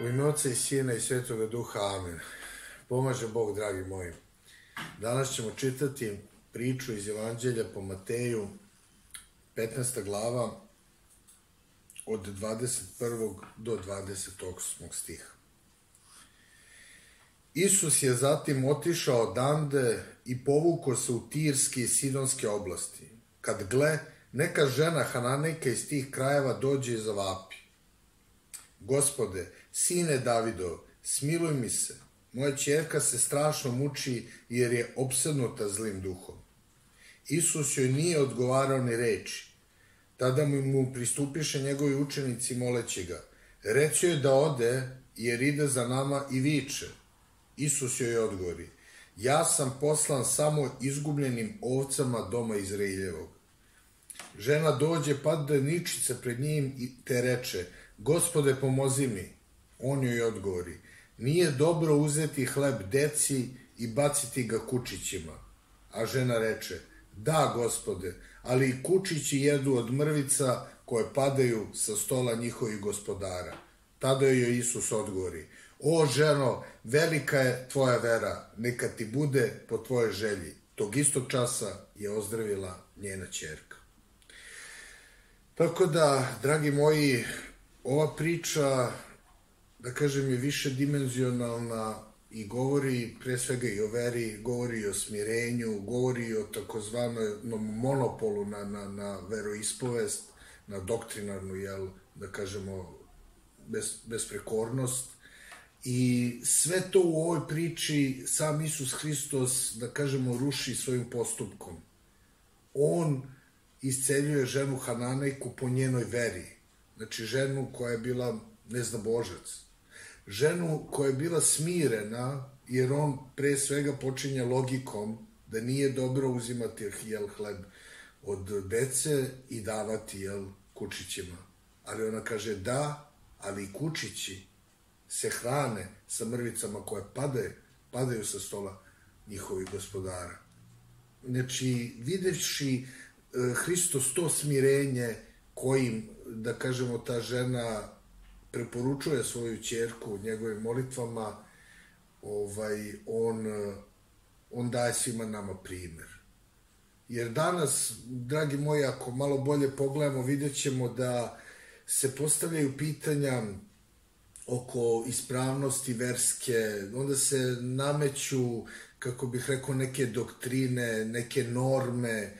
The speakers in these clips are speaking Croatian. U ime Oca i Sina i Svetoga Duha, amen. Pomaže Bog, dragi moji. Danas ćemo čitati priču iz Evanđelja po Mateju, 15. glava, od 21. do 28. stiha. Isus je zatim otišao odande i povukao se u Tirske i Sidonske oblasti. Kad gle, neka žena Hananejka iz tih krajeva dođe i zavapi: Gospode, sine Davidov, smiluj mi se. Moja ćerka se strašno muči jer je opsednuta zlim duhom. Isus joj nije odgovarao ni reči. Tada mu pristupiše njegovi učenici moleći ga: Reci joj da ode jer ide za nama i viče. Isus joj odgovori: Ja sam poslan samo izgubljenim ovcama doma Izrailjevog. Žena dođe, padne ničica pred njim i te reče: Gospode, pomozi mi. On joj odgovori: Nije dobro uzeti hleb deci i baciti ga kučićima. A žena reče: Da, Gospode, ali i kučići jedu od mrvica koje padaju sa stola njihovih gospodara. Tada joj Isus odgovori: O ženo, velika je tvoja vera, neka ti bude po tvojoj želji. Tog istog časa je ozdravila njena ćerka. Tako da, dragi moji, ova priča, da kažem, je višedimenzionalna i govori pre svega i o veri, govori i o smirenju, govori i o takozvanom monopolu na veroispovest, na doktrinarnu, da kažemo, besprekornost. I sve to u ovoj priči sam Isus Hristos, da kažemo, ruši svojim postupkom. On isceljuje ženu Hananejku po njenoj veri. Znači, ženu koja je bila neznabožac. Ženu koja je bila smirena, jer on pre svega počinje logikom da nije dobro uzimati hleb od dece i davati kučićima. Ali ona kaže: Da, ali i kučići se hrane sa mrvicama koje padaju sa stola njihovih gospodara. Znači, videvši Hristos to smirenje kojim, da kažemo, ta žena preporučuje svoju ćerku njegovim molitvama, on daje svima nama primer. Jer danas, dragi moji, ako malo bolje pogledamo, vidjet ćemo da se postavljaju pitanja oko ispravnosti verske, onda se nameću, kako bih rekao, neke doktrine, neke norme,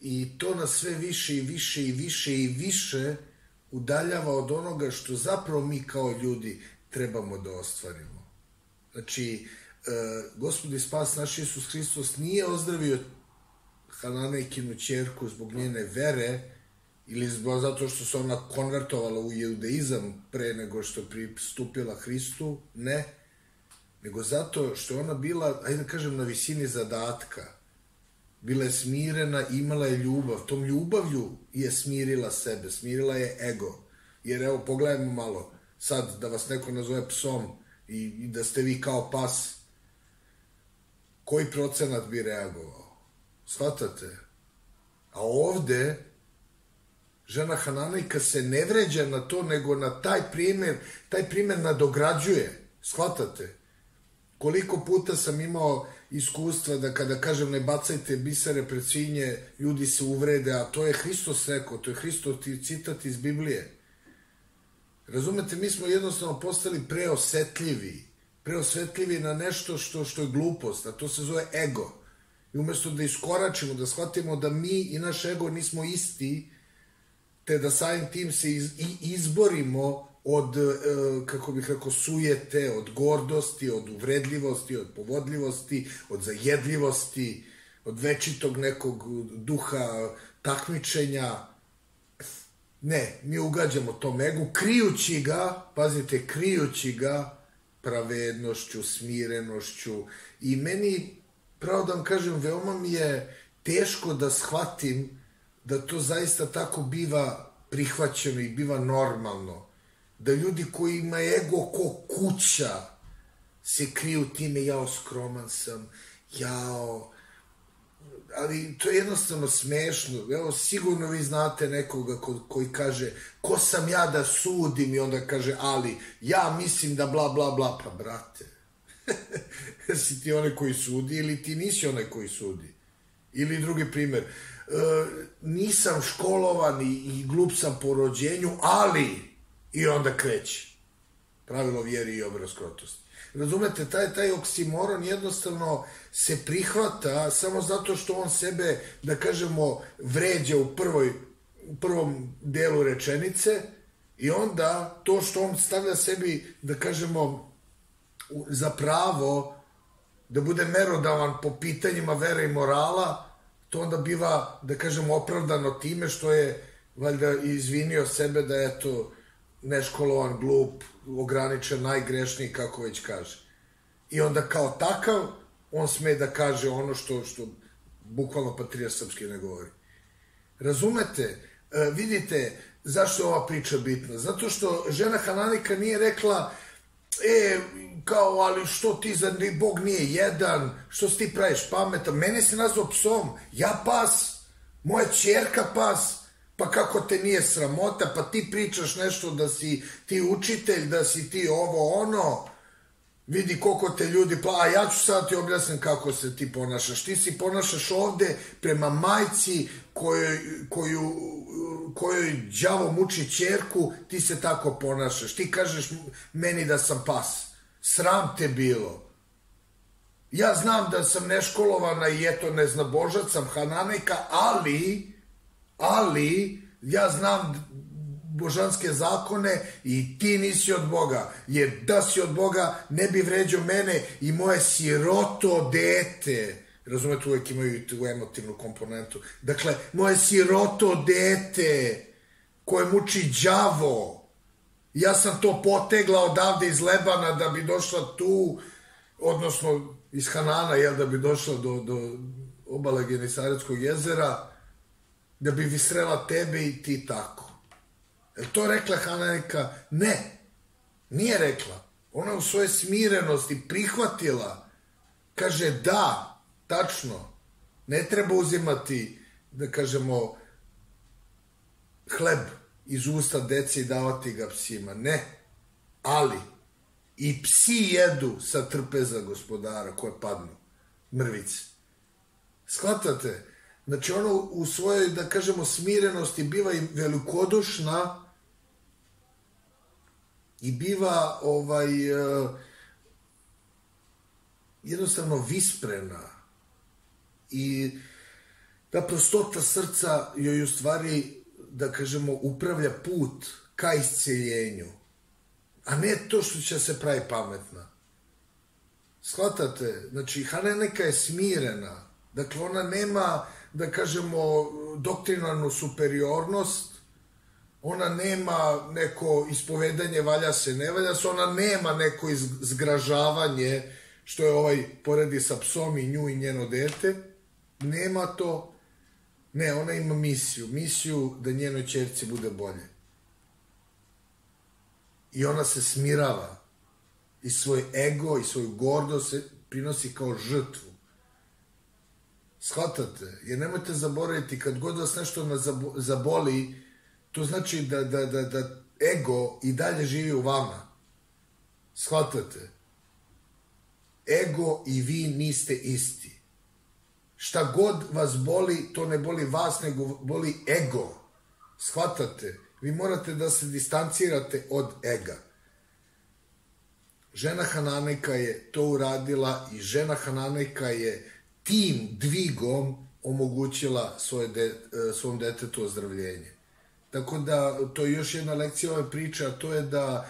i to nas sve više i više i više i više udaljava od onoga što zapravo mi kao ljudi trebamo da ostvarimo. Znači, Gospod i Spas naš Isus Hristos nije ozdravio Hananejkinu ćerku zbog njene vere ili zbog zato što se ona konvertovala u judeizam pre nego što pristupila Hristu, ne, nego zato što je ona bila, ajde da kažem, na visini zadatka. Bila je smirena, imala je ljubav. Tom ljubavlju je smirila sebe, smirila je ego. Jer evo, pogledajmo malo, sad da vas neko nazove psom i da ste vi kao pas, koji procenat bi reagovao? Shvatate? A ovde, žena Hananejka se ne vređa na to, nego na taj primjer nadograđuje. Shvatate? Koliko puta sam imao iskustva da kada kažem ne bacajte bisere pred svinje, ljudi se uvrede, a to je Hristos rekao, to je Hristos citat iz Biblije. Razumete, mi smo jednostavno postali preosetljivi na nešto što je glupost, a to se zove ego. I umjesto da iskoračimo, da shvatimo da mi i naš ego nismo isti, te da samim tim se izborimo od, kako bih rekao, sujete, od gordosti, od uvredljivosti, od povodljivosti, od zajedljivosti, od večitog nekog duha takmičenja. Ne, mi ugađamo tom egu, krijući ga, pazite, krijući ga pravednošću, smirenošću. I meni, pravo da vam kažem, veoma mi je teško da shvatim da to zaista tako biva prihvaćeno i biva normalno. Da ljudi koji ima ego ko kuća se kriju time: Jao, skroman sam, jao, ali to je jednostavno smešno. Evo, sigurno vi znate nekoga koji kaže, ko sam ja da sudim, i onda kaže, ali ja mislim da bla bla bla. Pa brate, si ti onaj koji sudi ili ti nisi onaj koji sudi? Ili drugi primer, nisam školovan i glup sam po rođenju, ali, i onda kreće. Pravilo vjeri i obrazkrotosti. Razumete, taj oksimoron jednostavno se prihvata samo zato što on sebe, da kažemo, vređa u prvom delu rečenice, i onda to što on stavlja sebi, da kažemo, za pravo da bude merodavan po pitanjima vere i morala, to onda biva, da kažemo, opravdano time što je valjda izvinio sebe da je to neškolovan, glup, ograničen, najgrešniji, kako već kaže. I onda kao takav on sme da kaže ono što bukvalno Patrijarh Srpski ne govori. Razumete? Vidite zašto je ova priča bitna. Zato što žena Hananika nije rekla, kao, ali što ti, za Bog nije jedan, što si ti praviš pametan, mene si nazvao psom, ja pas, moja ćerka pas, pa kako te nije sramota, pa ti pričaš nešto da si ti učitelj, da si ti ovo ono, vidi koliko te ljudi, pa ja ću sad ti objasnim kako se ti ponašaš. Ti se ponašaš ovde prema majci kojoj đavo muči ćerku, ti se tako ponašaš. Ti kažeš meni da sam pas. Sram te bilo. Ja znam da sam neškolovana i eto neznabožac sam, Hananejka, ali ja znam božanske zakone i ti nisi od Boga. Jer da si od Boga ne bi vređao mene i moje siroto dete. Razumete, uvek imaju tu emotivnu komponentu. Dakle, moje siroto dete koje muči đavo. Ja sam to potegla odavde iz Lebana da bi došla tu, odnosno iz Hanana, da bi došla do obale Genisaretskog jezera, da bi visrela tebe i ti tako. Je li to rekla Hananika? Ne, nije rekla. Ona u svoje smirenosti prihvatila, kaže da, tačno, ne treba uzimati, da kažemo, hleb iz usta dece i davati ga psima. Ne, ali i psi jedu sa trpeza gospodara koje padnu, mrvice. Shvatate? Znači, ono u svojoj, da kažemo, smirenosti biva i velikodušna i biva jednostavno visprena, i ta prostota srca joj u stvari, da kažemo, upravlja put ka isceljenju, a ne to što će se pravi pametna. Shvatate? Znači, Hananejka je smirena. Dakle, ona nema, da kažemo, doktrinarnu superiornost, ona nema neko ispovedanje valja se, ne valja se, ona nema neko zgražavanje, što je ovaj poredi sa psom i nju i njeno dete, nema to. Ne, ona ima misiju da njenoj ćerci bude bolje. I ona se smirava. I svoj ego i svoju gordost prinosi kao žrtvu. Shvatate? Jer nemojte zaboraviti, kad god vas nešto zaboli, to znači da ego i dalje živi u vama. Shvatate? Ego i vi niste isti. Šta god vas boli, to ne boli vas, nego boli ego. Shvatate? Vi morate da se distancirate od ega. Žena Hananejka je to uradila i žena Hananejka je tim dvigom omogućila svom detetu ozdravljenje. Tako da, to je još jedna lekcija ove priče, a to je da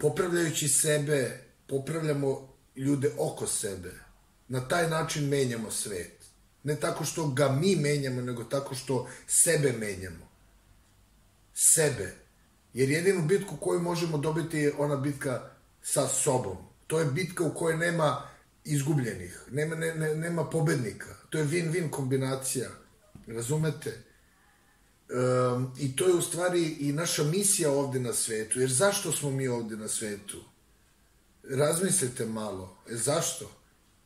popravljajući sebe, popravljamo ljude oko sebe. Na taj način menjamo svet. Ne tako što ga mi menjamo, nego tako što sebe menjamo. Sebe. Jer jedinu bitku koju možemo dobiti je ona bitka sa sobom. To je bitka u kojoj nema izgubljenih, nema pobednika. To je win-win kombinacija. Razumete? I to je u stvari i naša misija ovde na svetu. Jer zašto smo mi ovde na svetu? Razmislite malo. Zašto?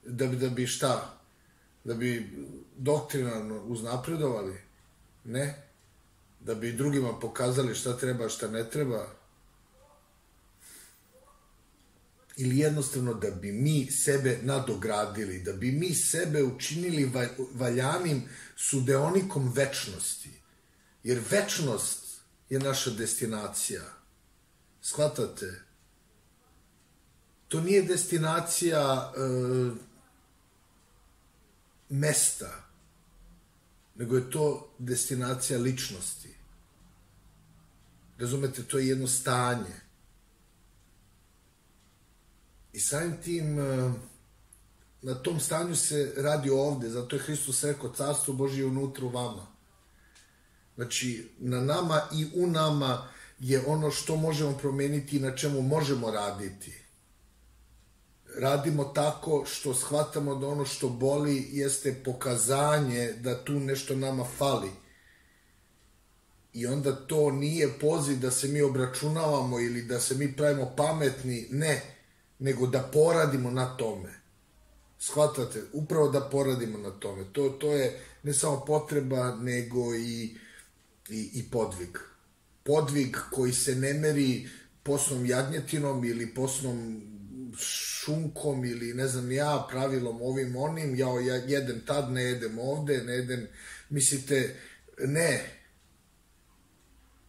Da bi šta? da bi doktrinarno uznapredovali, ne, da bi drugima pokazali šta treba, šta ne treba, ili jednostavno da bi mi sebe nadogradili, da bi mi sebe učinili valjanim sudeonikom večnosti. Jer večnost je naša destinacija. Shvatate? To nije destinacija mesta, nego je to destinacija ličnosti. Razumete, to je jedno stanje. I samim tim, na tom stanju se radi ovde, zato je Hristos rekao, Carstvo Božje je unutra u vama. Znači, na nama i u nama je ono što možemo promeniti i na čemu možemo raditi. Radimo tako što shvatamo da ono što boli jeste pokazanje da tu nešto nama fali. I onda to nije poziv da se mi obračunavamo ili da se mi pravimo pametni, ne, nego da poradimo na tome. Shvatate, upravo da poradimo na tome. To je ne samo potreba, nego i podvig. Podvig koji se ne meri posnom jagnjetinom ili posnom šunkom ili ne znam ja, pravilom ovim onim, ja jedem tad, ne jedem ovde, ne jedem, mislite, ne.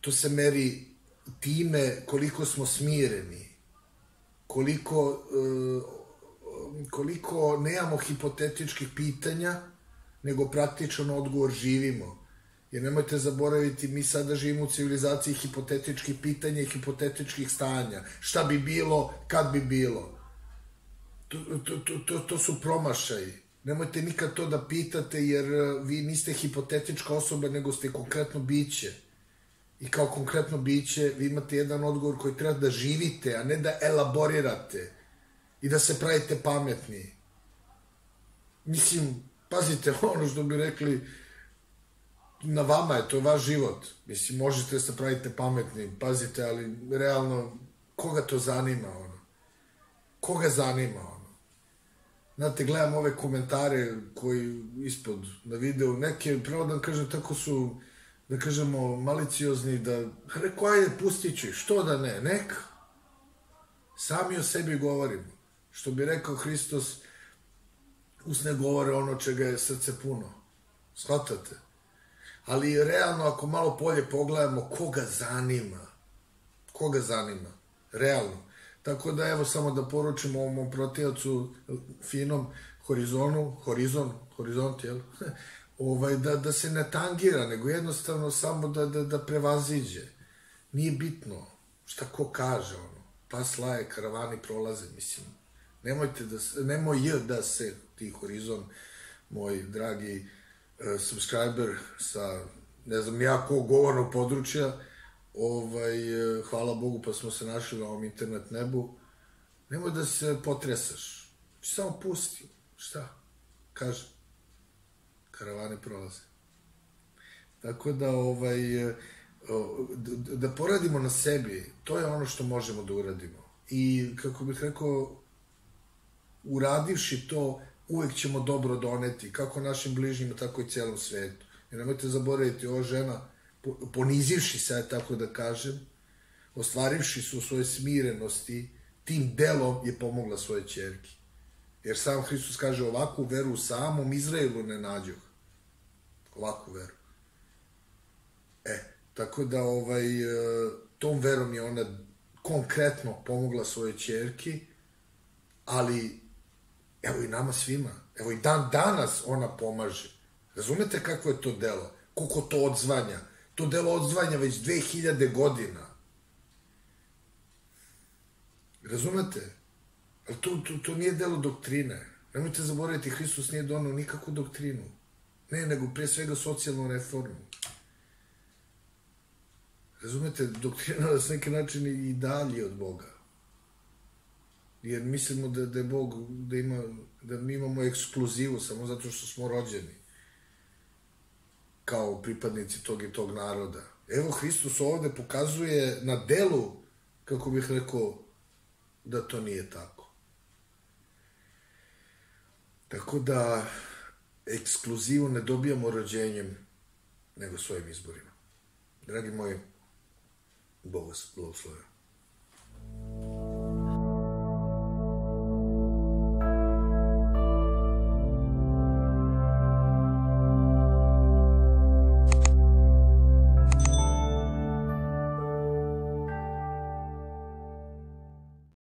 To se meri time koliko smo smireni, koliko nemamo hipotetičkih pitanja, nego praktičan odgovor živimo. Jer nemojte zaboraviti, mi sada živimo u civilizaciji hipotetičkih pitanja i hipotetičkih stanja. Šta bi bilo, kad bi bilo. To su promašaji. Nemojte nikad to da pitate, jer vi niste hipotetička osoba, nego ste konkretno biće. I kao konkretno biće, vi imate jedan odgovor koji treba da živite, a ne da elaborirate i da se pravite pametni. Mislim, pazite, ono što bi rekli, na vama je, to je vaš život. Mislim, možete da se pravite pametni, pazite, ali realno, koga to zanima, ono? Koga zanima, ono? Znate, gledam ove komentare koji ispod na videu, neke, pravo da vam kažem, tako su, da kažemo, maliciozni, da rekao, ajde, pustit ću, što da ne, neka. Sami o sebi govorimo. Što bi rekao Hristos, usne govore ono čega je srce puno. Shvatate? Ali realno, ako malo polje pogledamo, koga zanima? Koga zanima? Realno. Tako da, evo, samo da poručimo ovom protivcu finom horizont, jel? Da se ne tangira, nego jednostavno samo da prevaziđe. Nije bitno šta ko kaže, ono. Pas laje, karavani prolaze, mislim. Nemoj da se ti horizont, moj dragi subscriber sa, ne znam, jako govornog područja, hvala Bogu pa smo se našli na ovom internet nebu, nemoj da se potresaš, samo pusti, šta, kažem, karavane prolaze. Tako da, da poradimo na sebi, to je ono što možemo da uradimo. I, kako bih rekao, uradivši to, uvek ćemo dobro doneti, kako našim bližnjima, tako i celom svetu. I nemojte zaboraviti, ova žena, ponizivši se, tako da kažem, ostvarivši se u svojoj smirenosti, tim delom je pomogla svoje ćerki. Jer sam Hristos kaže, ovakvu veru u samom Izraelu ne nađoh. Ovakvu veru. Tako da, tom verom je ona konkretno pomogla svoje ćerki, ali evo i nama svima. Evo i dan danas ona pomaže. Razumete kako je to delo? Koliko to odzvanja? To delo odzvanja već 2000 godina. Razumete? Ali to nije delo doktrine. Nemojte zaboraviti, Hristos nije donao nikakvu doktrinu. Ne, nego pre svega socijalnu reformu. Razumete, doktrina nas neki način i dalje od Boga. Jer mislimo da je Bog, da mi imamo ekskluzivu samo zato što smo rođeni kao pripadnici tog i tog naroda. Evo, Hristos ovde pokazuje na delu, kako bih rekao, da to nije tako. Tako da, ekskluzivu ne dobijamo rođenjem, nego svojim izborima. Dragi moji, Bog vas blagoslovi.